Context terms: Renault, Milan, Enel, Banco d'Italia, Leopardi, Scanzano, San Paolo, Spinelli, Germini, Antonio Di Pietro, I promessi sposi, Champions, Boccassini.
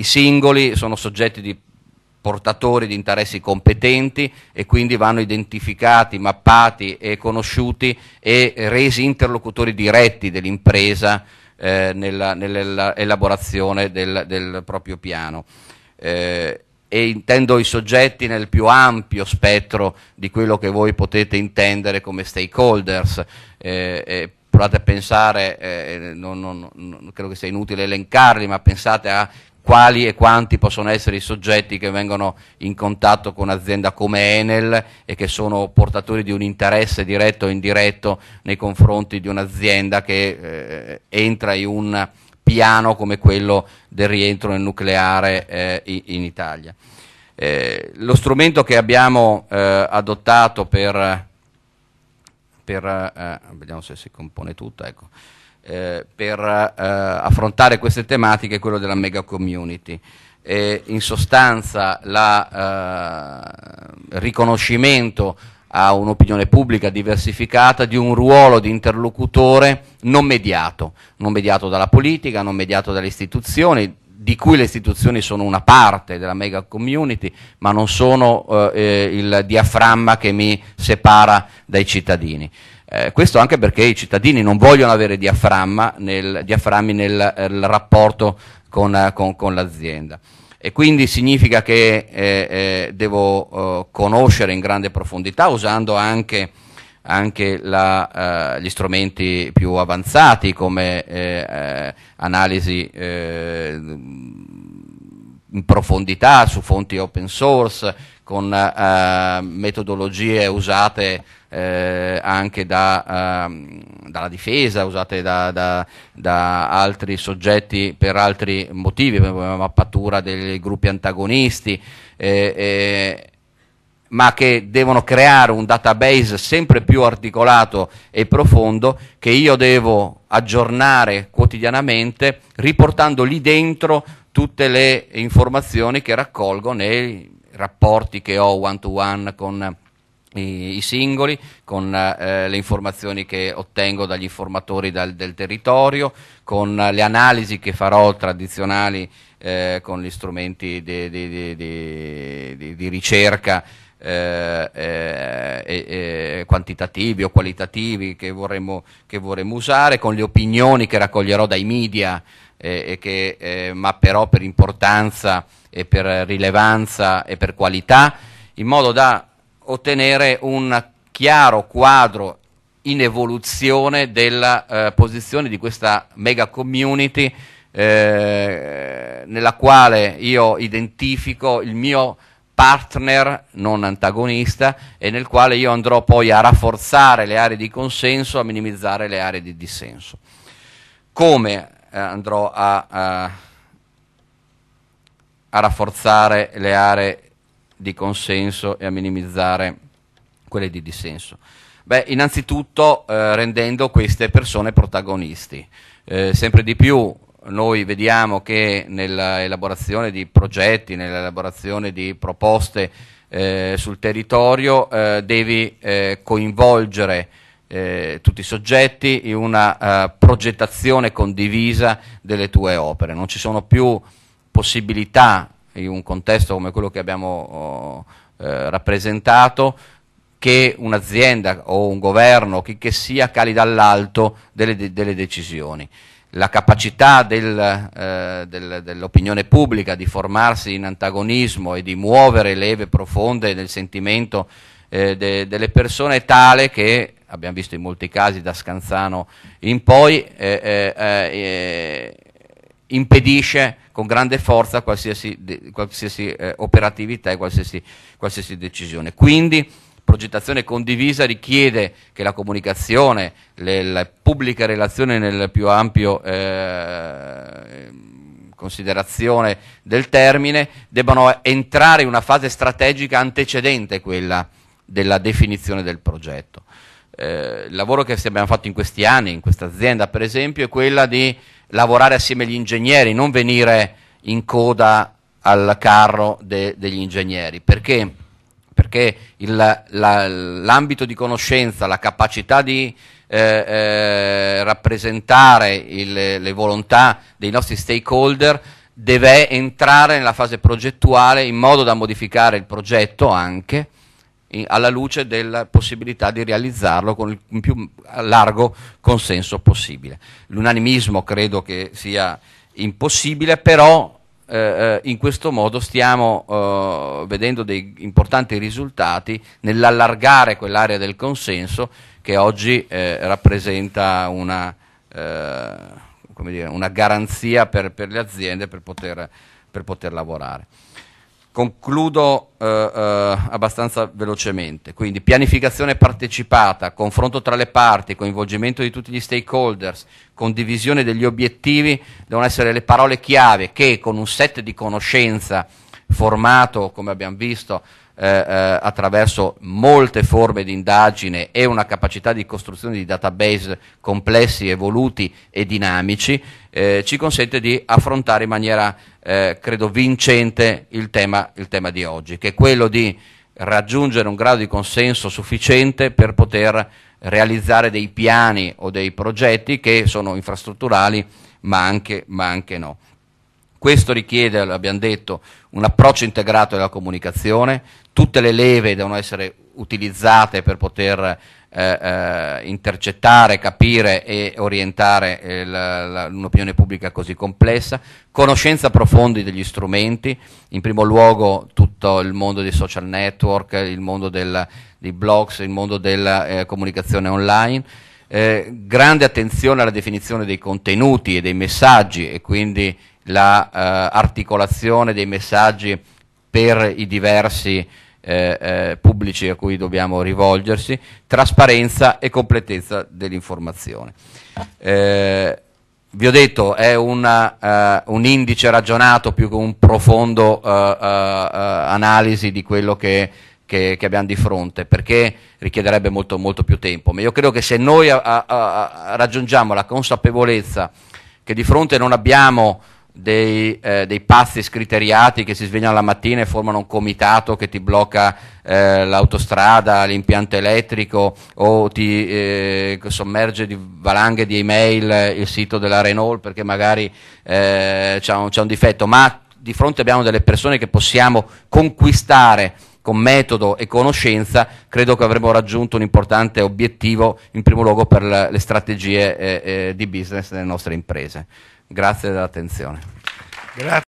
I singoli sono soggetti di portatori di interessi competenti e quindi vanno identificati, mappati e conosciuti e resi interlocutori diretti dell'impresa nell'elaborazione del proprio piano. E intendo i soggetti nel più ampio spettro di quello che voi potete intendere come stakeholders. Provate a pensare, non credo che sia inutile elencarli, ma pensate a quali e quanti possono essere i soggetti che vengono in contatto con un'azienda come Enel e che sono portatori di un interesse diretto o indiretto nei confronti di un'azienda che entra in un piano come quello del rientro nel nucleare in Italia. Lo strumento che abbiamo adottato vediamo se si compone tutto, ecco, per affrontare queste tematiche è quello della mega community. In sostanza il riconoscimento a un'opinione pubblica diversificata di un ruolo di interlocutore non mediato dalla politica, non mediato dalle istituzioni, di cui le istituzioni sono una parte della mega community, ma non sono il diaframma che mi separa dai cittadini. Questo anche perché i cittadini non vogliono avere diaframmi nel rapporto con l'azienda. E quindi significa che devo conoscere in grande profondità, usando anche gli strumenti più avanzati come analisi in profondità su fonti open source, con metodologie usate anche dalla difesa, usate da altri soggetti per altri motivi, come la mappatura dei gruppi antagonisti, ma che devono creare un database sempre più articolato e profondo che io devo aggiornare quotidianamente, riportando lì dentro tutte le informazioni che raccolgo nei rapporti che ho one to one con i singoli, con le informazioni che ottengo dagli informatori del territorio, con le analisi che farò tradizionali con gli strumenti di ricerca quantitativi o qualitativi che vorremmo usare, con le opinioni che raccoglierò dai media e che mapperò per importanza e per rilevanza e per qualità, in modo da ottenere un chiaro quadro in evoluzione della posizione di questa mega community nella quale io identifico il mio partner non antagonista e nel quale io andrò poi a rafforzare le aree di consenso, a minimizzare le aree di dissenso. Come andrò a rafforzare le aree di consenso e a minimizzare quelle di dissenso? Beh, innanzitutto rendendo queste persone protagonisti. Sempre di più noi vediamo che nell'elaborazione di progetti, nell'elaborazione di proposte sul territorio devi coinvolgere tutti i soggetti in una progettazione condivisa delle tue opere. Non ci sono più possibilità, in un contesto come quello che abbiamo rappresentato, che un'azienda o un governo, chi che sia, cali dall'alto delle decisioni. La capacità dell'opinione pubblica di formarsi in antagonismo e di muovere leve profonde del sentimento delle persone è tale che, abbiamo visto in molti casi da Scanzano in poi, impedisce con grande forza qualsiasi operatività e qualsiasi decisione. Quindi progettazione condivisa richiede che la comunicazione, la pubblica relazione nel più ampio considerazione del termine, debbano entrare in una fase strategica antecedente quella della definizione del progetto. Il lavoro che abbiamo fatto in questi anni, in questa azienda per esempio, è quella di lavorare assieme agli ingegneri, non venire in coda al carro degli ingegneri. Perché? Perché l'ambito di conoscenza, la capacità di rappresentare le volontà dei nostri stakeholder deve entrare nella fase progettuale in modo da modificare il progetto anche alla luce della possibilità di realizzarlo con il più largo consenso possibile. L'unanimismo credo che sia impossibile, però in questo modo stiamo vedendo dei importanti risultati nell'allargare quell'area del consenso che oggi rappresenta una garanzia per le aziende per poter lavorare. Concludo abbastanza velocemente, quindi pianificazione partecipata, confronto tra le parti, coinvolgimento di tutti gli stakeholders, condivisione degli obiettivi, devono essere le parole chiave che con un set di conoscenza formato, come abbiamo visto, attraverso molte forme di indagine e una capacità di costruzione di database complessi, evoluti e dinamici, ci consente di affrontare in maniera, credo, vincente il tema di oggi, che è quello di raggiungere un grado di consenso sufficiente per poter realizzare dei piani o dei progetti che sono infrastrutturali, ma anche no. Questo richiede, l'abbiamo detto, un approccio integrato della comunicazione, tutte le leve devono essere utilizzate per poter intercettare, capire e orientare un'opinione pubblica così complessa, conoscenza profonda degli strumenti, in primo luogo tutto il mondo dei social network, il mondo dei blogs, il mondo della comunicazione online, grande attenzione alla definizione dei contenuti e dei messaggi e quindi l'articolazione dei messaggi per i diversi pubblici a cui dobbiamo rivolgersi, trasparenza e completezza dell'informazione. Vi ho detto, è un indice ragionato più che un profondo analisi di quello che abbiamo di fronte, perché richiederebbe molto, molto più tempo, ma io credo che se noi raggiungiamo la consapevolezza che di fronte non abbiamo dei pazzi scriteriati che si svegliano la mattina e formano un comitato che ti blocca l'autostrada, l'impianto elettrico o ti sommerge di valanghe di email il sito della Renault perché magari c'è un difetto, ma di fronte abbiamo delle persone che possiamo conquistare con metodo e conoscenza, credo che avremo raggiunto un importante obiettivo in primo luogo per le strategie di business delle nostre imprese. Grazie dell'attenzione.